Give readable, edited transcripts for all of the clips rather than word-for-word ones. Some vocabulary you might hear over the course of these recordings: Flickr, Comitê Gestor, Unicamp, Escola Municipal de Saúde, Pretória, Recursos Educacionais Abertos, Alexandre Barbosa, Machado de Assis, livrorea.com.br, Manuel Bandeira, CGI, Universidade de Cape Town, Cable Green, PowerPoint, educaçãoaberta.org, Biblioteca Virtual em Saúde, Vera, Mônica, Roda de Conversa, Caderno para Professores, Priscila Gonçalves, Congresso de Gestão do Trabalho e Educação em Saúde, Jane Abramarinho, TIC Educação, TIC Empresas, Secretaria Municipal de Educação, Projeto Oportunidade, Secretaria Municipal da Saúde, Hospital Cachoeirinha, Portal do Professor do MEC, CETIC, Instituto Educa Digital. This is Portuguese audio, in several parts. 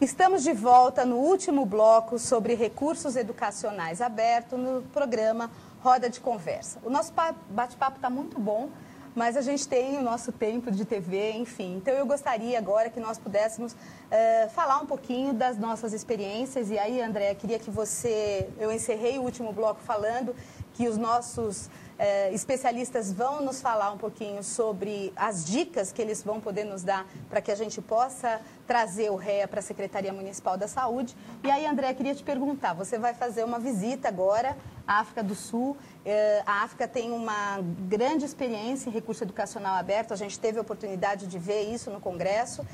Estamos de volta no último bloco sobre recursos educacionais abertos no programa Roda de Conversa. O nosso bate-papo está muito bom, mas a gente tem o nosso tempo de TV, enfim. Então, eu gostaria agora que nós pudéssemos falar um pouquinho das nossas experiências. E aí, André, queria que você... Eu encerrei o último bloco falando que os nossos especialistas vão nos falar um pouquinho sobre as dicas que eles vão poder nos dar para que a gente possa trazer o REA para a Secretaria Municipal da Saúde. E aí, André, queria te perguntar, você vai fazer uma visita agora à África do Sul. A África tem uma grande experiência em recurso educacional aberto, a gente teve a oportunidade de ver isso no Congresso,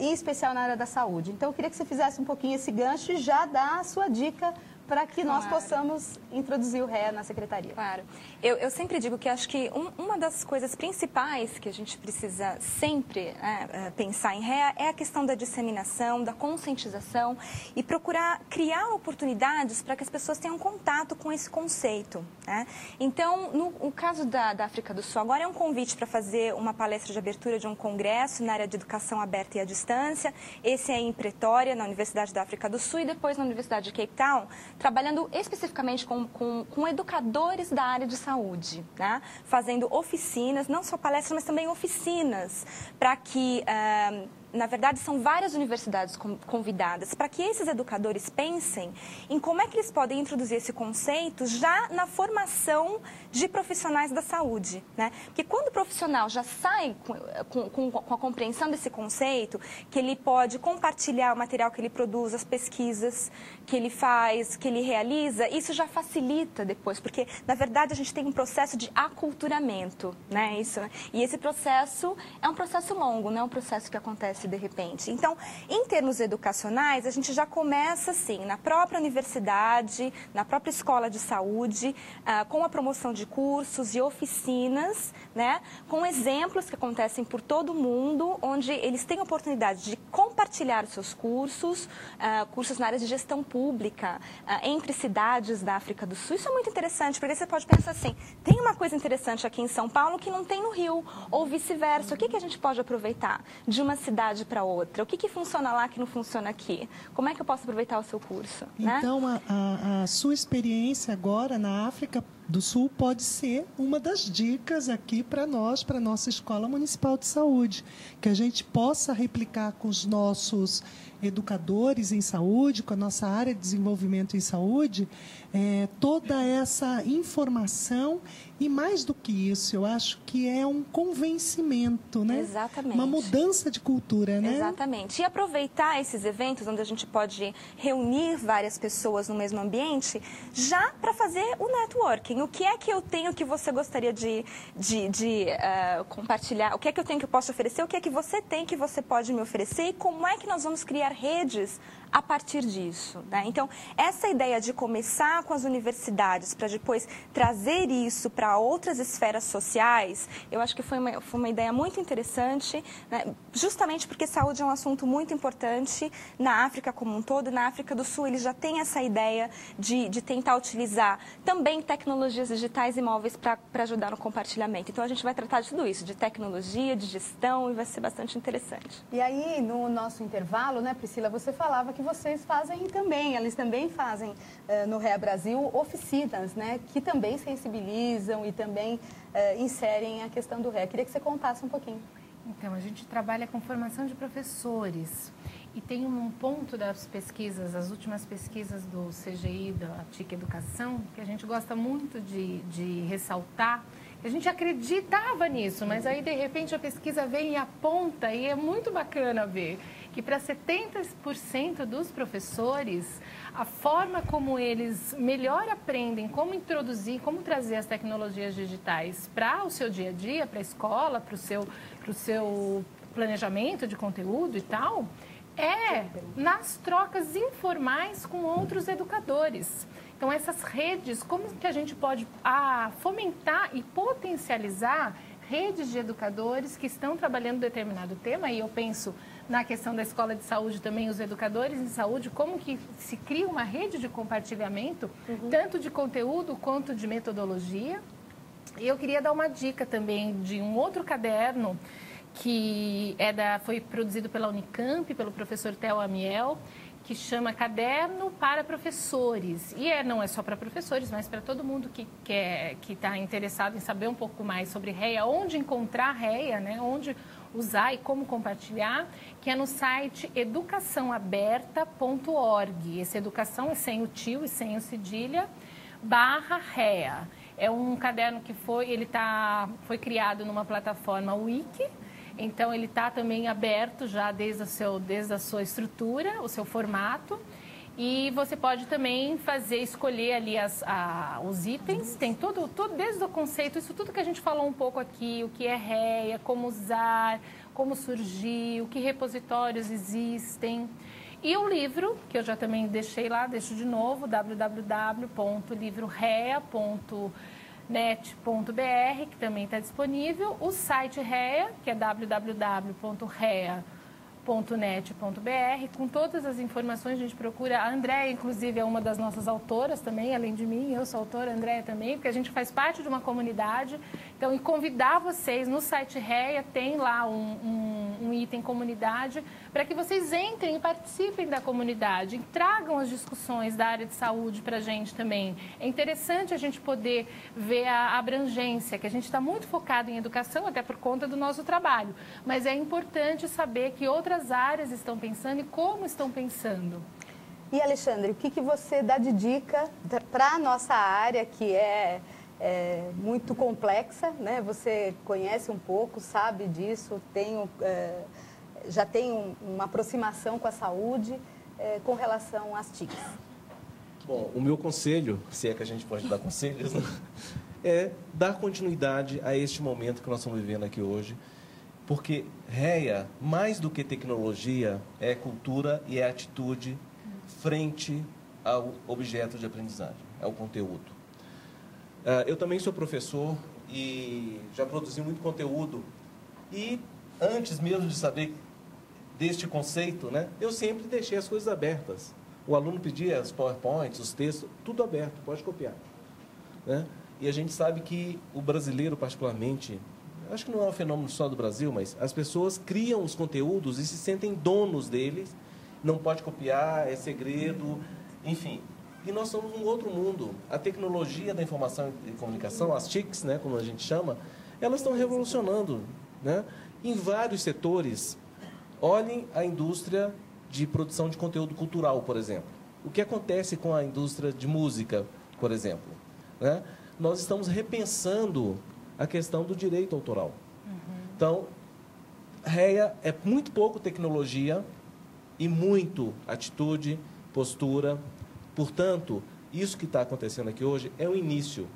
em especial na área da saúde. Então, eu queria que você fizesse um pouquinho esse gancho e já dá a sua dica para que nós possamos introduzir o REA na Secretaria. Claro. Eu sempre digo que acho que uma das coisas principais que a gente precisa sempre pensar em REA é a questão da disseminação, da conscientização e procurar criar oportunidades para que as pessoas tenham contato com esse conceito. Né? Então, no caso da África do Sul, agora é um convite para fazer uma palestra de abertura de um congresso na área de educação aberta e à distância. Esse é em Pretória, na Universidade da África do Sul e depois na Universidade de Cape Town, trabalhando especificamente com educadores da área de saúde, né? Fazendo oficinas, não só palestras, mas também oficinas, para que... Na verdade, são várias universidades convidadas para que esses educadores pensem em como é que eles podem introduzir esse conceito já na formação de profissionais da saúde, né? Porque quando o profissional já sai com a compreensão desse conceito, que ele pode compartilhar o material que ele produz, as pesquisas que ele faz, que ele realiza, isso já facilita depois, porque, na verdade, a gente tem um processo de aculturamento, né? Isso, né? E esse processo é um processo longo, não é um processo que acontece de repente. Então, em termos educacionais, a gente já começa, assim, na própria universidade, na própria escola de saúde, com a promoção de cursos e oficinas, né, com exemplos que acontecem por todo o mundo, onde eles têm a oportunidade de compartilhar os seus cursos, cursos na área de gestão pública, entre cidades da África do Sul. Isso é muito interessante, porque você pode pensar assim, tem uma coisa interessante aqui em São Paulo que não tem no Rio, ou vice-versa. O que a gente pode aproveitar de uma cidade para outra? O que funciona lá que não funciona aqui? Como é que eu posso aproveitar o seu curso? Então, né? a sua experiência agora na África do Sul pode ser uma das dicas aqui para nós, para a nossa Escola Municipal de Saúde, que a gente possa replicar com os nossos educadores em saúde, com a nossa área de desenvolvimento em saúde, toda essa informação e, mais do que isso, eu acho que é um convencimento, né? Exatamente. Uma mudança de cultura, né? Exatamente. E aproveitar esses eventos onde a gente pode reunir várias pessoas no mesmo ambiente, já para fazer o networking. O que é que eu tenho que você gostaria de compartilhar? O que é que eu tenho que eu posso oferecer? O que é que você tem que você pode me oferecer? E como é que nós vamos criar redes a partir disso, né? Então, essa ideia de começar com as universidades para depois trazer isso para outras esferas sociais, eu acho que foi uma ideia muito interessante, né? Justamente porque saúde é um assunto muito importante na África como um todo. Na África do Sul, eles já têm essa ideia de tentar utilizar também tecnologias digitais e móveis para ajudar no compartilhamento. Então, a gente vai tratar de tudo isso, de tecnologia, de gestão, e vai ser bastante interessante. E aí, no nosso intervalo, né, Priscila, você falava que vocês fazem também, eles também fazem no REA Brasil oficinas, né, que também sensibilizam e também inserem a questão do REA. Queria que você contasse um pouquinho. Então, a gente trabalha com formação de professores e tem um ponto das pesquisas, as últimas pesquisas do CGI, da TIC Educação, que a gente gosta muito de ressaltar. A gente acreditava nisso, mas aí, de repente, a pesquisa vem e aponta, e é muito bacana ver que para 70% dos professores, a forma como eles melhor aprendem como introduzir, como trazer as tecnologias digitais para o seu dia a dia, para a escola, para o seu planejamento de conteúdo e tal, é nas trocas informais com outros educadores. Então, essas redes, como que a gente pode fomentar e potencializar redes de educadores que estão trabalhando determinado tema? E eu penso na questão da escola de saúde também, os educadores em saúde, como que se cria uma rede de compartilhamento, tanto de conteúdo quanto de metodologia. E eu queria dar uma dica também de um outro caderno, que é foi produzido pela Unicamp, pelo professor Tel Amiel, que chama Caderno para Professores. E não é só para professores, mas para todo mundo que está interessado em saber um pouco mais sobre REA, onde encontrar REA, né? Onde usar e como compartilhar, que é no site educaçãoaberta.org. Esse educação é sem o tio e sem o cedilha, /REA. É um caderno que foi criado numa plataforma Wiki. Então, ele está também aberto já desde a sua estrutura, o seu formato. E você pode também escolher ali os itens. Tem tudo, desde o conceito, isso tudo que a gente falou um pouco aqui, o que é REA, como usar, como surgiu, que repositórios existem. E o livro, que eu já também deixei lá, deixo de novo, www.livrorea.com.br, que também está disponível, o site REA, que é www.rea.net.br, com todas as informações. A gente procura, a Andréia, inclusive, é uma das nossas autoras também, além de mim, eu sou autora, a Andréia também, porque a gente faz parte de uma comunidade. Então, e convidar vocês, no site REA tem lá um item comunidade, para que vocês entrem e participem da comunidade, tragam as discussões da área de saúde para a gente também. É interessante a gente poder ver a abrangência, que a gente está muito focado em educação, até por conta do nosso trabalho, mas é importante saber que outras áreas estão pensando e como estão pensando. E, Alexandre, o que você dá de dica para a nossa área, que é muito complexa, né? Você conhece um pouco, sabe disso, já tem uma aproximação com a saúde com relação às TICs. Bom, o meu conselho, se é que a gente pode dar conselhos, né? É dar continuidade a este momento que nós estamos vivendo aqui hoje, porque REA, mais do que tecnologia, é cultura e é atitude frente ao objeto de aprendizagem, ao conteúdo. Eu também sou professor e já produzi muito conteúdo. E antes mesmo de saber deste conceito, né, eu sempre deixei as coisas abertas. O aluno pedia as PowerPoints, os textos, tudo aberto, pode copiar, né? E a gente sabe que o brasileiro, particularmente, acho que não é um fenômeno só do Brasil, mas as pessoas criam os conteúdos e se sentem donos deles. Não pode copiar, é segredo, enfim. E nós somos um outro mundo. A tecnologia da informação e comunicação, as TICs, né, como a gente chama, elas estão revolucionando, né, em vários setores. Olhem a indústria de produção de conteúdo cultural, por exemplo. O que acontece com a indústria de música, por exemplo, né? Nós estamos repensando a questão do direito autoral. Então, REA é muito pouco tecnologia e muito atitude, postura. Portanto, isso que está acontecendo aqui hoje é o início.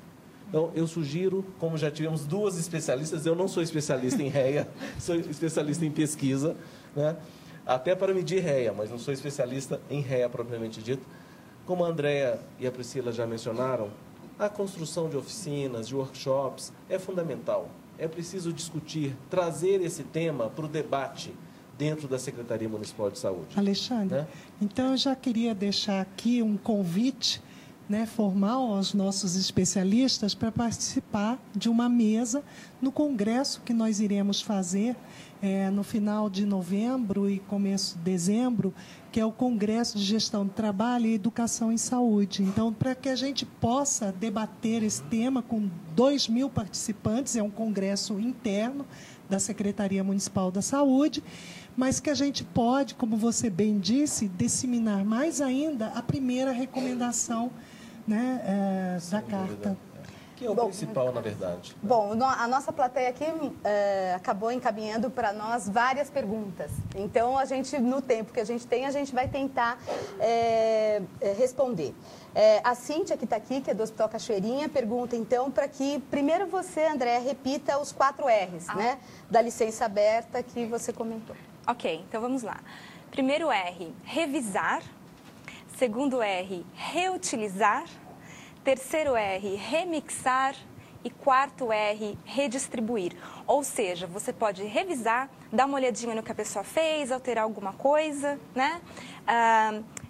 Então, eu sugiro, como já tivemos duas especialistas, eu não sou especialista em REA, sou especialista em pesquisa, né? Até para medir REA, mas não sou especialista em REA propriamente dito. Como a Andréia e a Priscila já mencionaram, a construção de oficinas, de workshops, é fundamental. É preciso discutir, trazer esse tema para o debate dentro da Secretaria Municipal de Saúde. Alexandre, né? Então eu já queria deixar aqui um convite, né, formal aos nossos especialistas para participar de uma mesa no congresso que nós iremos fazer no final de novembro e começo de dezembro, que é o Congresso de Gestão do Trabalho e Educação em Saúde. Então, para que a gente possa debater esse tema com 2.000 participantes, é um congresso interno da Secretaria Municipal da Saúde, mas que a gente pode, como você bem disse, disseminar mais ainda a primeira recomendação, né, da carta. Que é o principal, na verdade. Né? Bom, a nossa plateia aqui acabou encaminhando para nós várias perguntas. Então, a gente, no tempo que a gente tem, a gente vai tentar responder. A Cíntia, que está aqui, que é do Hospital Cachoeirinha, pergunta, então, para que primeiro você, André, repita os 4 R's, né, da licença aberta que você comentou. Ok, então vamos lá. Primeiro R, revisar. Segundo R, reutilizar. Terceiro R, remixar. E quarto R, redistribuir. Ou seja, você pode revisar, dar uma olhadinha no que a pessoa fez, alterar alguma coisa, né?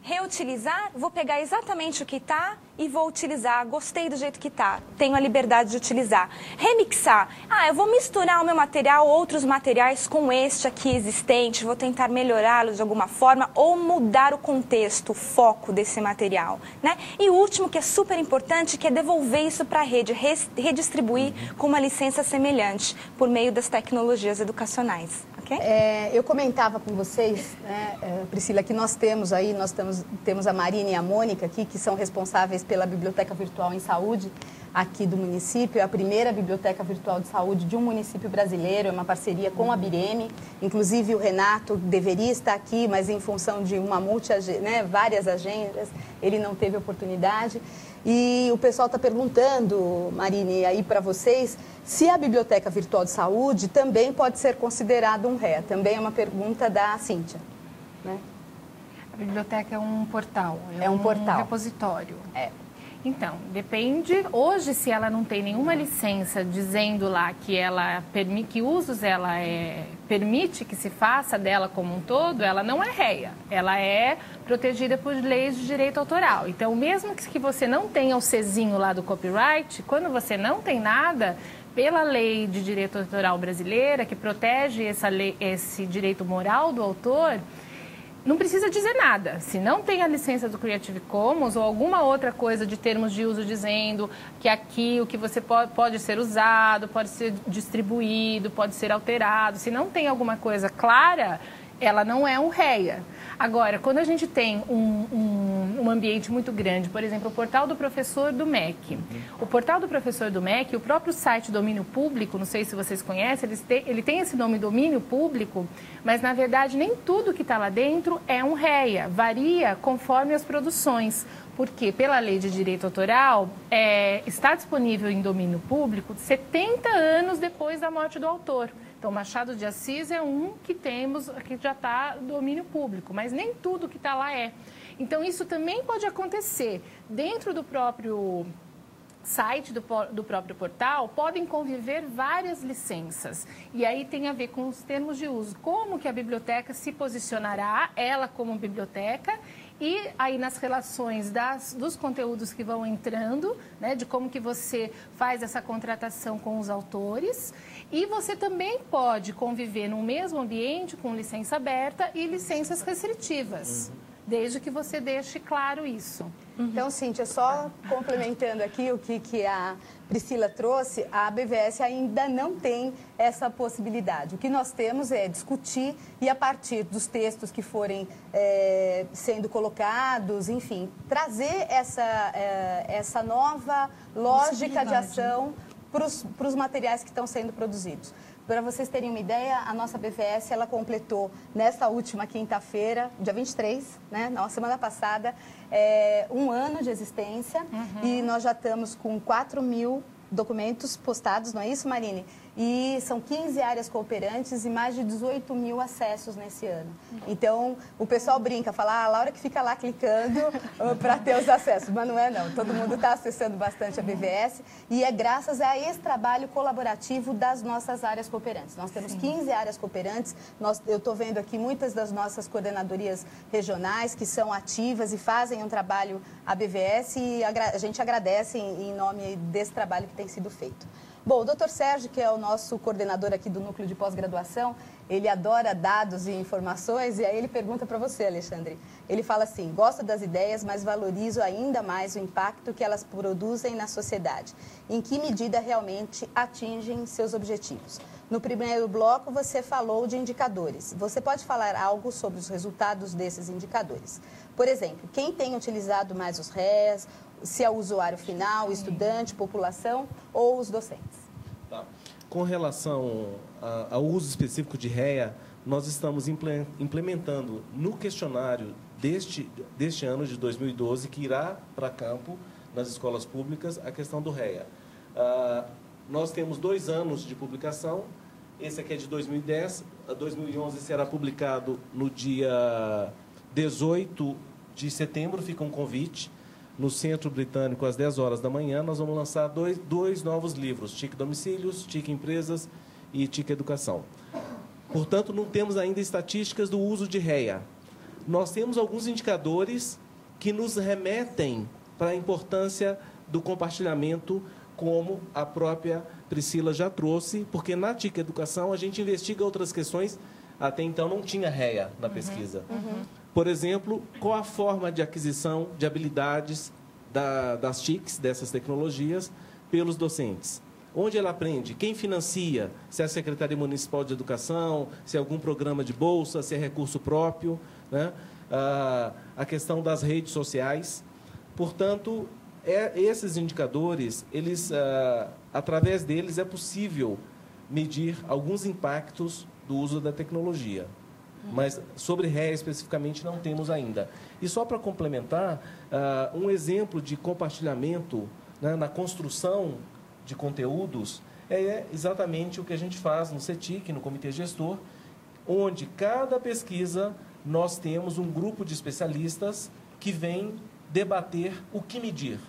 reutilizar, vou pegar exatamente o que está e vou utilizar. Gostei do jeito que está, tenho a liberdade de utilizar. Remixar. Ah, eu vou misturar o meu material, outros materiais com este aqui existente, vou tentar melhorá-lo de alguma forma ou mudar o contexto, o foco desse material, né? E o último, que é super importante, que é devolver isso para a rede, redistribuir com uma licença semelhante por meio das tecnologias educacionais. Okay? Eu comentava com vocês, né, Priscila, que nós temos a Marina e a Mônica aqui, que são responsáveis pela Biblioteca Virtual em Saúde aqui do município. É a primeira biblioteca virtual de saúde de um município brasileiro, é uma parceria com a Bireme. Inclusive, o Renato deveria estar aqui, mas em função de uma várias agendas, ele não teve oportunidade. E o pessoal está perguntando, Marine, aí para vocês, se a Biblioteca Virtual de Saúde também pode ser considerada um REA. Também é uma pergunta da Cíntia, né? A biblioteca é um portal, é um repositório. É. Então, depende. Hoje, se ela não tem nenhuma licença dizendo lá que ela permite, que usos ela permite que se faça dela como um todo, ela não é REA. Ela é protegida por leis de direito autoral. Então, mesmo que você não tenha o sezinho lá do copyright, quando você não tem nada, pela lei de direito autoral brasileira, que protege esse direito moral do autor, não precisa dizer nada. Se não tem a licença do Creative Commons ou alguma outra coisa de termos de uso dizendo que aqui o que você pode ser usado, pode ser distribuído, pode ser alterado, se não tem alguma coisa clara, ela não é um REA. Agora, quando a gente tem um ambiente muito grande, por exemplo, o Portal do Professor do MEC. O Portal do Professor do MEC, o próprio site Domínio Público, não sei se vocês conhecem, ele tem esse nome Domínio Público, mas, na verdade, nem tudo que está lá dentro é um REA. Varia conforme as produções. Porque, pela lei de direito autoral, está disponível em domínio público 70 anos depois da morte do autor. Então, Machado de Assis é um que temos, que já está em domínio público, mas nem tudo que está lá é. Então, isso também pode acontecer. Dentro do próprio site, do próprio portal, podem conviver várias licenças. E aí tem a ver com os termos de uso. Como que a biblioteca se posicionará, ela como biblioteca, e aí nas relações dos conteúdos que vão entrando, né, de como que você faz essa contratação com os autores. E você também pode conviver no mesmo ambiente com licença aberta e licenças restritivas, desde que você deixe claro isso. Então, Cíntia, só complementando aqui o que a Priscila trouxe, a BVS ainda não tem essa possibilidade. O que nós temos é discutir e, a partir dos textos que forem sendo colocados, enfim, trazer essa nova lógica de ação para os materiais que estão sendo produzidos. Para vocês terem uma ideia, a nossa BVS, ela completou, nessa última quinta-feira, dia 23, né, na semana passada, um ano de existência. E nós já estamos com 4.000 documentos postados, não é isso, Marine? E são 15 áreas cooperantes e mais de 18.000 acessos nesse ano. Então, o pessoal brinca, fala, a Laura que fica lá clicando para ter os acessos. Mas não é, não. Todo mundo está acessando bastante a BVS e é graças a esse trabalho colaborativo das nossas áreas cooperantes. Nós temos 15 áreas cooperantes. Eu estou vendo aqui muitas das nossas coordenadorias regionais que são ativas e fazem um trabalho a BVS, e a gente agradece em nome desse trabalho que tem sido feito. Bom, o doutor Sérgio, que é o nosso coordenador aqui do Núcleo de Pós-Graduação, ele adora dados e informações, e aí ele pergunta para você, Alexandre. Ele fala assim, gosto das ideias, mas valorizo ainda mais o impacto que elas produzem na sociedade. Em que medida realmente atingem seus objetivos? No primeiro bloco, você falou de indicadores. Você pode falar algo sobre os resultados desses indicadores? Por exemplo, quem tem utilizado mais os REAs, se é o usuário final, estudante, população ou os docentes? Tá. Com relação ao uso específico de REA, nós estamos implementando no questionário deste ano de 2012, que irá para campo nas escolas públicas, a questão do REA. Nós temos 2 anos de publicação, esse aqui é de 2010, 2011 será publicado no dia 18 de setembro, fica um convite. No Centro Britânico, às 10 horas da manhã, nós vamos lançar dois novos livros, TIC Domicílios, TIC Empresas e TIC Educação. Portanto, não temos ainda estatísticas do uso de REA. nós temos alguns indicadores que nos remetem para a importância do compartilhamento, como a própria Priscila já trouxe, porque na TIC Educação a gente investiga outras questões, até então não tinha REA na pesquisa. Por exemplo, qual a forma de aquisição de habilidades das TICs, dessas tecnologias, pelos docentes? Onde ela aprende? Quem financia? Se é a Secretaria Municipal de Educação, se é algum programa de bolsa, se é recurso próprio, né? A questão das redes sociais. Portanto, esses indicadores, eles, através deles, é possível medir alguns impactos do uso da tecnologia. Mas sobre REA especificamente não temos ainda. E só para complementar, um exemplo de compartilhamento, né, na construção de conteúdos é exatamente o que a gente faz no CETIC, no Comitê Gestor, onde cada pesquisa nós temos um grupo de especialistas que vem debater o que medir,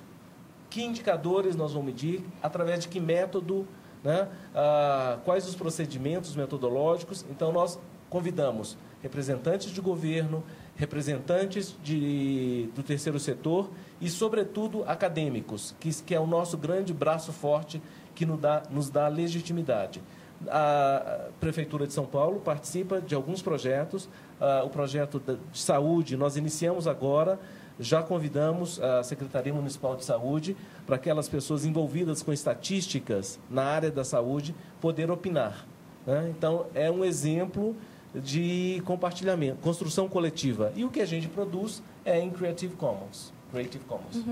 que indicadores nós vamos medir, através de que método, né, quais os procedimentos metodológicos. Então, nós convidamos representantes de governo, representantes do terceiro setor e, sobretudo, acadêmicos, que é o nosso grande braço forte que nos dá legitimidade. A Prefeitura de São Paulo participa de alguns projetos. O projeto de saúde nós iniciamos agora, já convidamos a Secretaria Municipal de Saúde para aquelas pessoas envolvidas com estatísticas na área da saúde poder opinar. Então, é um exemplo de compartilhamento, construção coletiva. E o que a gente produz é em Creative Commons.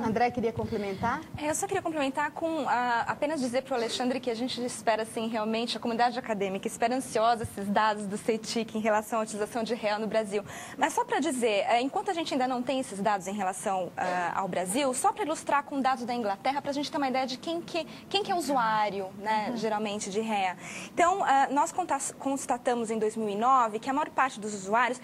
André, queria complementar? Eu só queria complementar com apenas dizer para o Alexandre que a gente espera, assim, realmente, a comunidade acadêmica espera ansiosa esses dados do CETIC em relação à utilização de REA no Brasil. Mas só para dizer, enquanto a gente ainda não tem esses dados em relação ao Brasil, só para ilustrar com dados da Inglaterra, para a gente ter uma ideia de quem que é usuário, né, geralmente, de REA. Então, nós constatamos em 2009 que a maior parte dos usuários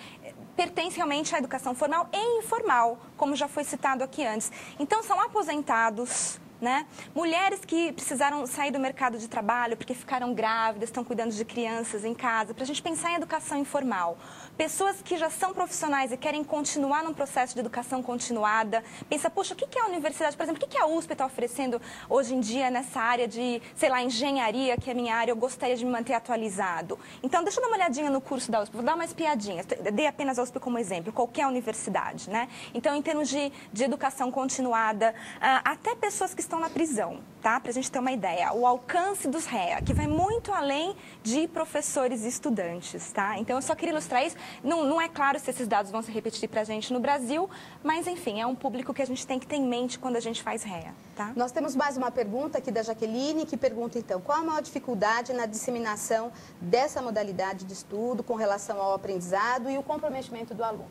pertence realmente à educação formal e informal, como já foi citado aqui antes. Então, são aposentados, né? Mulheres que precisaram sair do mercado de trabalho porque ficaram grávidas, estão cuidando de crianças em casa, para a gente pensar em educação informal. Pessoas que já são profissionais e querem continuar num processo de educação continuada. Pensa, poxa, o que é a universidade, por exemplo, o que a USP está oferecendo hoje em dia nessa área de, sei lá, engenharia, que é a minha área, eu gostaria de me manter atualizado. Então, deixa eu dar uma olhadinha no curso da USP, vou dar uma espiadinha, dei apenas a USP como exemplo, qualquer universidade, né? Então, em termos de educação continuada, até pessoas que estão na prisão, tá? Para a gente ter uma ideia, o alcance dos REA, que vai muito além de professores e estudantes, tá? Então, eu só queria ilustrar isso. Não é claro se esses dados vão se repetir para a gente no Brasil, mas, enfim, é um público que a gente tem que ter em mente quando a gente faz REA, tá? Nós temos mais uma pergunta aqui da Jaqueline, que pergunta, então, qual a maior dificuldade na disseminação dessa modalidade de estudo com relação ao aprendizado e o comprometimento do aluno?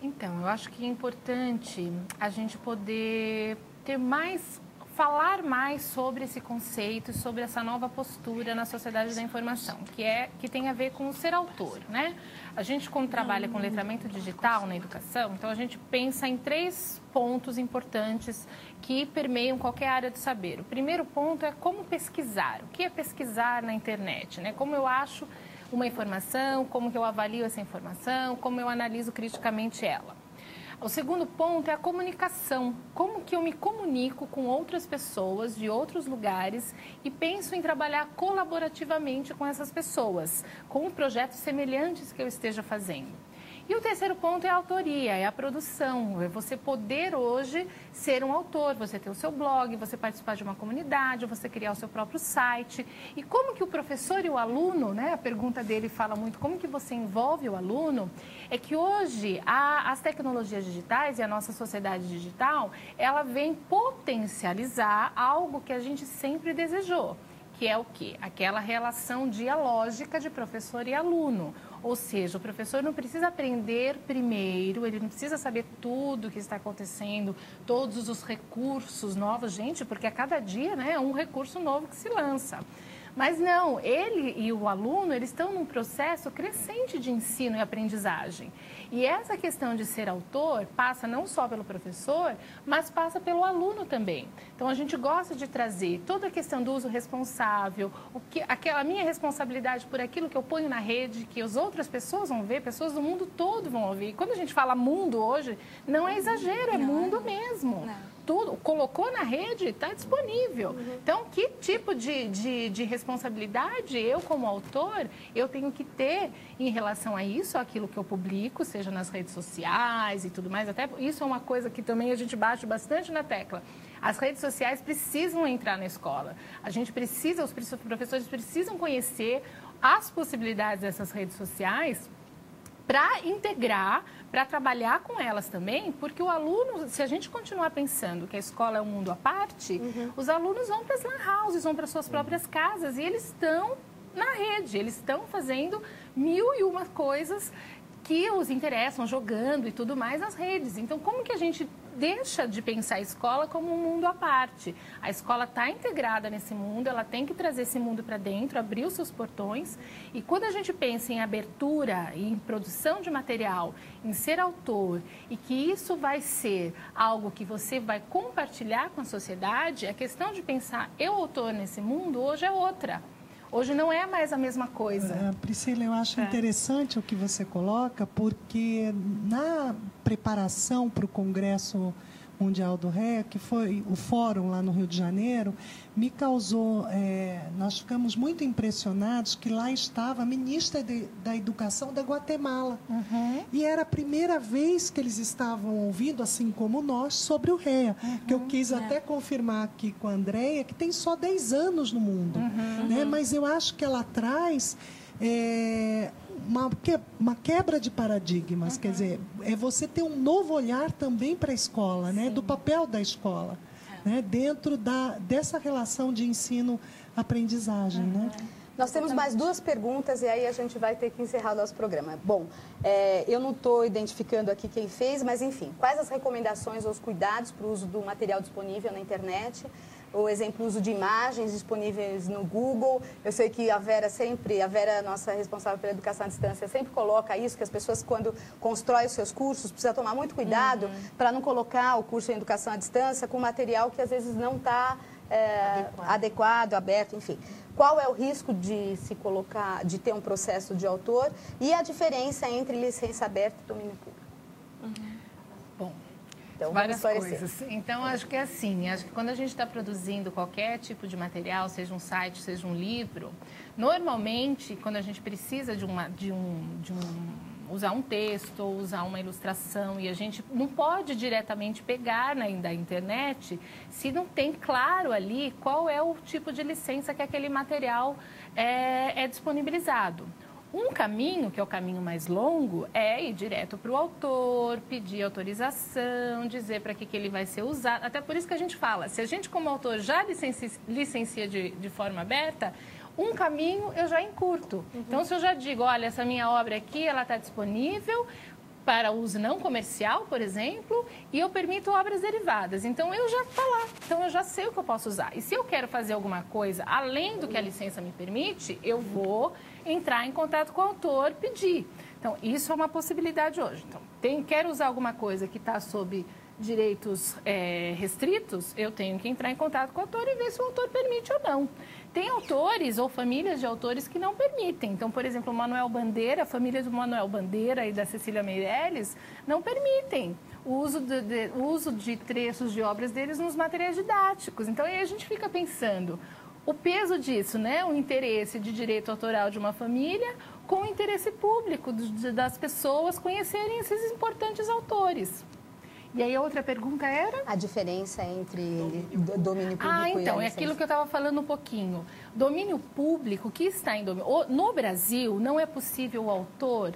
Então, eu acho que é importante a gente poder falar mais sobre esse conceito, sobre essa nova postura na sociedade da informação, que tem a ver com o ser autor, né? A gente, como trabalha com letramento digital na educação, então a gente pensa em três pontos importantes que permeiam qualquer área do saber. O primeiro ponto é como pesquisar, o que é pesquisar na internet, né? Como eu acho uma informação, como que eu avalio essa informação, como eu analiso criticamente ela. O segundo ponto é a comunicação, como que eu me comunico com outras pessoas de outros lugares e penso em trabalhar colaborativamente com essas pessoas, com projetos semelhantes que eu esteja fazendo. E o terceiro ponto é a autoria, é a produção, é você poder hoje ser um autor, você ter o seu blog, você participar de uma comunidade, você criar o seu próprio site. E como que o professor e o aluno, né, a pergunta dele fala muito, como que você envolve o aluno, é que hoje as tecnologias digitais e a nossa sociedade digital, ela vem potencializar algo que a gente sempre desejou, que é o quê? Aquela relação dialógica de professor e aluno. Ou seja, o professor não precisa aprender primeiro, ele não precisa saber tudo o que está acontecendo, todos os recursos novos, gente, porque a cada dia, né, é um recurso novo que se lança. Mas não, ele e o aluno, eles estão num processo crescente de ensino e aprendizagem. E essa questão de ser autor passa não só pelo professor, mas passa pelo aluno também. Então, a gente gosta de trazer toda a questão do uso responsável, aquela minha responsabilidade por aquilo que eu ponho na rede, que as outras pessoas vão ver, pessoas do mundo todo vão ouvir. E quando a gente fala mundo hoje, não é exagero, é mundo mesmo. Não. Tudo, colocou na rede, está disponível. Uhum. Então, que tipo de responsabilidade eu, como autor, eu tenho que ter em relação a isso, aquilo que eu publico, seja nas redes sociais e tudo mais. Até isso é uma coisa que também a gente bate bastante na tecla. As redes sociais precisam entrar na escola. A gente precisa, os professores precisam conhecer as possibilidades dessas redes sociais para integrar, para trabalhar com elas também, porque o aluno, se a gente continuar pensando que a escola é um mundo à parte, uhum, os alunos vão para as lan houses, vão para suas próprias casas e eles estão na rede, eles estão fazendo 1001 coisas que os interessam, jogando e tudo mais nas redes. Então, como que a gente deixa de pensar a escola como um mundo à parte? A escola está integrada nesse mundo, ela tem que trazer esse mundo para dentro, abrir os seus portões. E quando a gente pensa em abertura, em produção de material, em ser autor, e que isso vai ser algo que você vai compartilhar com a sociedade, a questão de pensar eu autor nesse mundo hoje é outra. Hoje não é mais a mesma coisa. Priscila, eu acho interessante o que você coloca, porque na preparação para o Congresso Mundial do REA, que foi o fórum lá no Rio de Janeiro, me causou... nós ficamos muito impressionados que lá estava a ministra da Educação da Guatemala. Uhum. E era a primeira vez que eles estavam ouvindo, assim como nós, sobre o REA. Uhum. Que eu quis até confirmar aqui com a Andréia, que tem só 10 anos no mundo. Uhum. Né? Mas eu acho que ela traz... uma quebra de paradigmas, uhum, quer dizer, é você ter um novo olhar também para a escola, né? Do papel da escola, né? Dentro dessa relação de ensino-aprendizagem. Uhum. Né? Nós temos mais duas perguntas e aí a gente vai ter que encerrar o nosso programa. Bom, eu não estou identificando aqui quem fez, mas enfim, quais as recomendações ou os cuidados para o uso do material disponível na internet? O exemplo, uso de imagens disponíveis no Google. Eu sei que a Vera, nossa responsável pela educação à distância, sempre coloca isso, que as pessoas, quando constroem os seus cursos, precisam tomar muito cuidado, uhum, para não colocar o curso em educação à distância com material que, às vezes, não está adequado, aberto, enfim. Qual é o risco de se colocar, de ter um processo de autor e a diferença entre licença aberta e domínio público? Uhum. Bom... Então, várias coisas. Então, acho que é assim, acho que quando a gente está produzindo qualquer tipo de material, seja um site, seja um livro, normalmente, quando a gente precisa usar um texto ou usar uma ilustração, e a gente não pode diretamente pegar da internet se não tem claro ali qual é o tipo de licença que aquele material é disponibilizado. Um caminho, que é o caminho mais longo, é ir direto para o autor, pedir autorização, dizer para que ele vai ser usado. Até por isso que a gente fala, se a gente como autor já licencia de forma aberta, um caminho eu já encurto. Uhum. Então, se eu já digo, olha, essa minha obra aqui, ela está disponível para uso não comercial, por exemplo, e eu permito obras derivadas. Então, eu já está lá, então eu já sei o que eu posso usar. E se eu quero fazer alguma coisa além do que a licença me permite, eu vou entrar em contato com o autor, pedir. Então, isso é uma possibilidade hoje. Então, quero usar alguma coisa que está sob direitos restritos, eu tenho que entrar em contato com o autor e ver se o autor permite ou não. Tem autores ou famílias de autores que não permitem. Então, por exemplo, o Manuel Bandeira, a família do Manuel Bandeira e da Cecília Meirelles não permitem o uso de trechos de obras deles nos materiais didáticos. Então, aí a gente fica pensando o peso disso, né? O interesse de direito autoral de uma família com o interesse público das pessoas conhecerem esses importantes autores. E aí a outra pergunta era? A diferença entre domínio público e então, é aquilo que eu estava falando um pouquinho. Domínio público, que está em domínio... No Brasil, não é possível o autor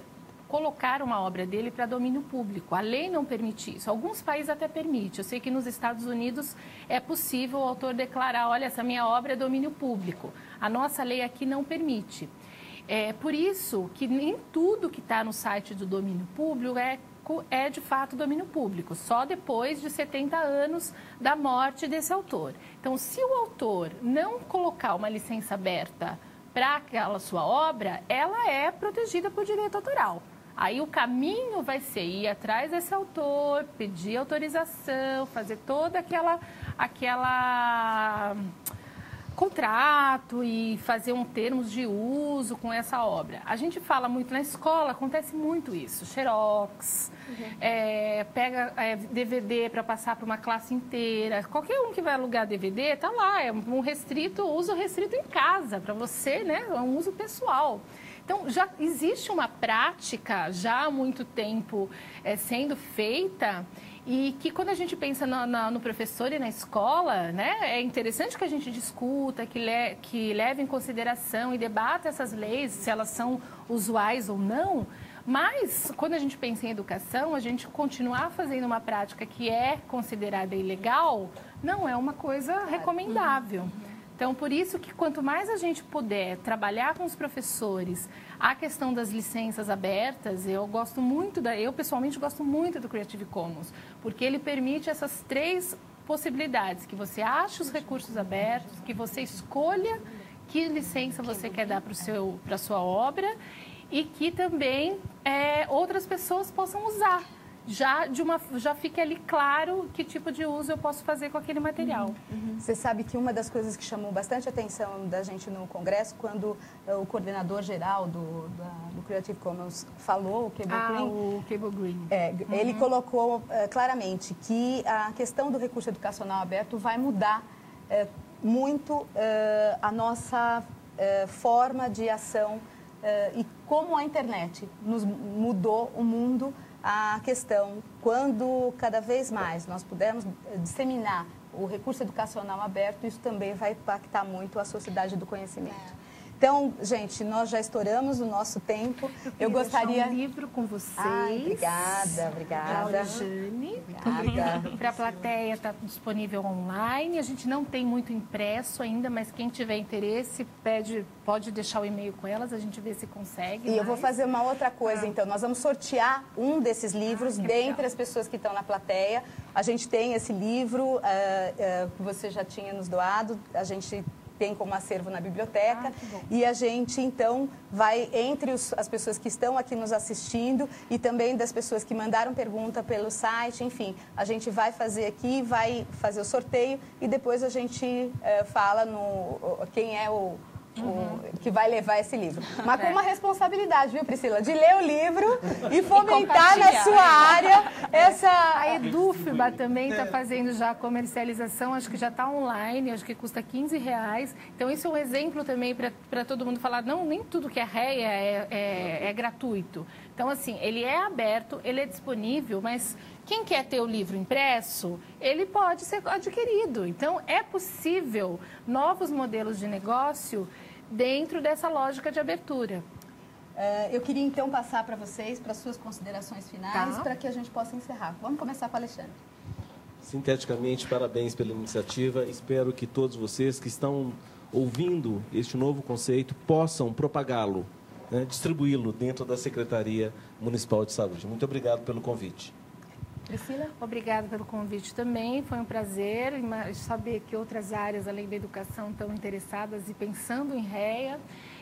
colocar uma obra dele para domínio público. A lei não permite isso. Alguns países até permitem. Eu sei que nos Estados Unidos é possível o autor declarar, olha, essa minha obra é domínio público. A nossa lei aqui não permite. É por isso que nem tudo que está no site do domínio público é público é, de fato, domínio público, só depois de 70 anos da morte desse autor. Então, se o autor não colocar uma licença aberta para aquela sua obra, ela é protegida por direito autoral. Aí o caminho vai ser ir atrás desse autor, pedir autorização, fazer toda aquela contrato e fazer um termos de uso com essa obra. A gente fala muito na escola, acontece muito isso, xerox, pega DVD para passar para uma classe inteira. Qualquer um que vai alugar DVD, tá lá, é um restrito, uso restrito em casa, para você, né, é um uso pessoal. Então, já existe uma prática, já há muito tempo sendo feita, e que quando a gente pensa no professor e na escola, né, é interessante que a gente discuta, que leve em consideração e debata essas leis, se elas são usuais ou não, mas quando a gente pensa em educação, a gente continuar fazendo uma prática que é considerada ilegal, não é uma coisa recomendável. Então, por isso que quanto mais a gente puder trabalhar com os professores a questão das licenças abertas, eu pessoalmente gosto muito do Creative Commons, porque ele permite essas três possibilidades, que você ache os recursos abertos, que você escolha que licença você quer dar para a sua obra e que também outras pessoas possam usar. Já fica ali claro que tipo de uso eu posso fazer com aquele material. Você sabe que uma das coisas que chamou bastante a atenção da gente no Congresso, quando o coordenador geral do Creative Commons falou, o Cable Green, o Cable Green. Ele colocou claramente que a questão do recurso educacional aberto vai mudar muito a nossa forma de ação e como a internet nos mudou o mundo. A questão, quando cada vez mais nós pudermos disseminar o recurso educacional aberto, isso também vai impactar muito a sociedade do conhecimento. Então, gente, nós já estouramos o nosso tempo. Eu gostaria um livro com vocês. Ai, obrigada, obrigada. Jane. Para a plateia está disponível online. A gente não tem muito impresso ainda, mas quem tiver interesse pode deixar o e-mail com elas. A gente vê se consegue. E eu vou fazer uma outra coisa, então. Nós vamos sortear um desses livros dentre as pessoas que estão na plateia. A gente tem esse livro que você já tinha nos doado. A gente tem como acervo na biblioteca e a gente, então, vai entre as pessoas que estão aqui nos assistindo e também das pessoas que mandaram pergunta pelo site, enfim, a gente vai fazer aqui, vai fazer o sorteio e depois a gente fala quem é o que vai levar esse livro. Mas com uma responsabilidade, viu, Priscila? De ler o livro e fomentar na sua área. A Edufba também está fazendo já a comercialização, acho que já está online, acho que custa R$15. Então, isso é um exemplo também para todo mundo falar, não, nem tudo que é REA é gratuito. Então, assim, ele é aberto, ele é disponível, mas quem quer ter o livro impresso, ele pode ser adquirido. Então, é possível novos modelos de negócio dentro dessa lógica de abertura. Eu queria, então, passar para vocês, para suas considerações finais, para que a gente possa encerrar. Vamos começar com o Alexandre. Sinteticamente, parabéns pela iniciativa. Espero que todos vocês que estão ouvindo este novo conceito possam propagá-lo, distribuí-lo dentro da Secretaria Municipal de Saúde. Muito obrigado pelo convite. Priscila? Obrigada pelo convite também, foi um prazer saber que outras áreas, além da educação, estão interessadas e pensando em REA.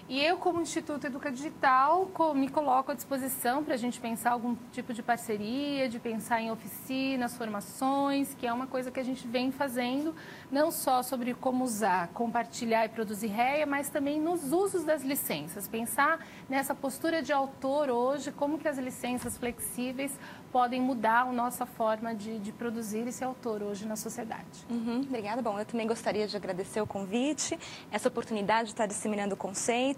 E eu, como Instituto Educa Digital, me coloco à disposição para a gente pensar algum tipo de parceria, de pensar em oficinas, formações, que é uma coisa que a gente vem fazendo, não só sobre como usar, compartilhar e produzir REA, mas também nos usos das licenças. Pensar nessa postura de autor hoje, como que as licenças flexíveis podem mudar a nossa forma de produzir e ser autor hoje na sociedade. Obrigada. Bom, eu também gostaria de agradecer o convite, essa oportunidade de estar disseminando o conceito,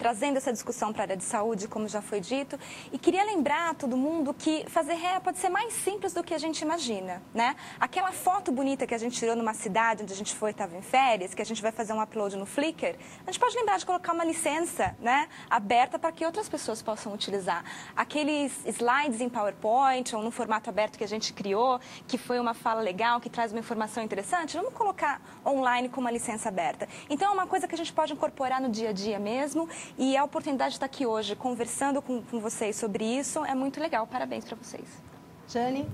trazendo essa discussão para a área de saúde, como já foi dito. E queria lembrar a todo mundo que fazer REA pode ser mais simples do que a gente imagina, né? Aquela foto bonita que a gente tirou numa cidade onde a gente estava em férias, que a gente vai fazer um upload no Flickr, a gente pode lembrar de colocar uma licença, né, aberta para que outras pessoas possam utilizar. Aqueles slides em PowerPoint ou no formato aberto que a gente criou, que foi uma fala legal, que traz uma informação interessante, vamos colocar online com uma licença aberta. Então, é uma coisa que a gente pode incorporar no dia a dia mesmo, e a oportunidade de estar aqui hoje conversando com vocês sobre isso é muito legal. Parabéns para vocês. Jane?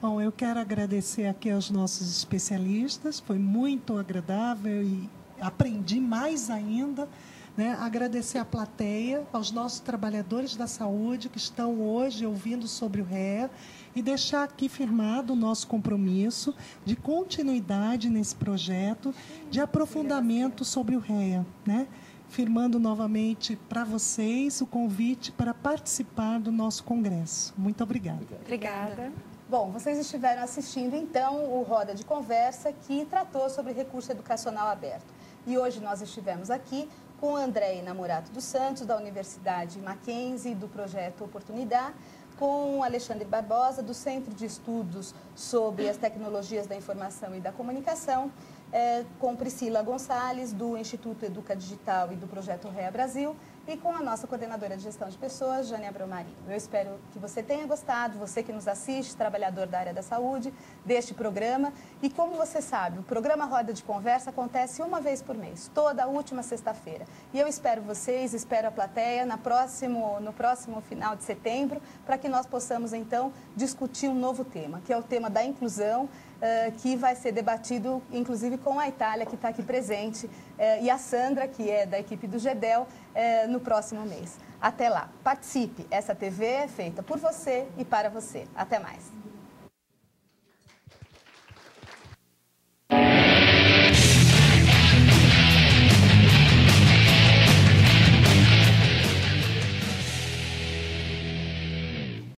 Bom, eu quero agradecer aqui aos nossos especialistas, foi muito agradável e aprendi mais ainda, né? Agradecer à plateia, aos nossos trabalhadores da saúde que estão hoje ouvindo sobre o REA e deixar aqui firmado o nosso compromisso de continuidade nesse projeto, de aprofundamento sobre o REA, né? Firmando novamente para vocês o convite para participar do nosso congresso. Muito obrigada. Obrigada. Bom, vocês estiveram assistindo, então, o Roda de Conversa, que tratou sobre recurso educacional aberto. E hoje nós estivemos aqui com André Inamorato dos Santos, da Universidade Mackenzie, do Projeto Oportunidade, com Alexandre Barbosa, do Centro de Estudos sobre as Tecnologias da Informação e da Comunicação, com Priscila Gonçalves, do Instituto Educa Digital e do Projeto REA Brasil, e com a nossa coordenadora de gestão de pessoas, Jane Abramarinho. Eu espero que você tenha gostado, você que nos assiste, trabalhador da área da saúde, deste programa. E como você sabe, o programa Roda de Conversa acontece uma vez por mês, toda última sexta-feira. E eu espero vocês, espero a plateia no próximo final de setembro, para que nós possamos, então, discutir um novo tema, que é o tema da inclusão, que vai ser debatido, inclusive, com a Itália, que está aqui presente, e a Sandra, que é da equipe do GEDEL, no próximo mês. Até lá. Participe. Essa TV é feita por você e para você. Até mais.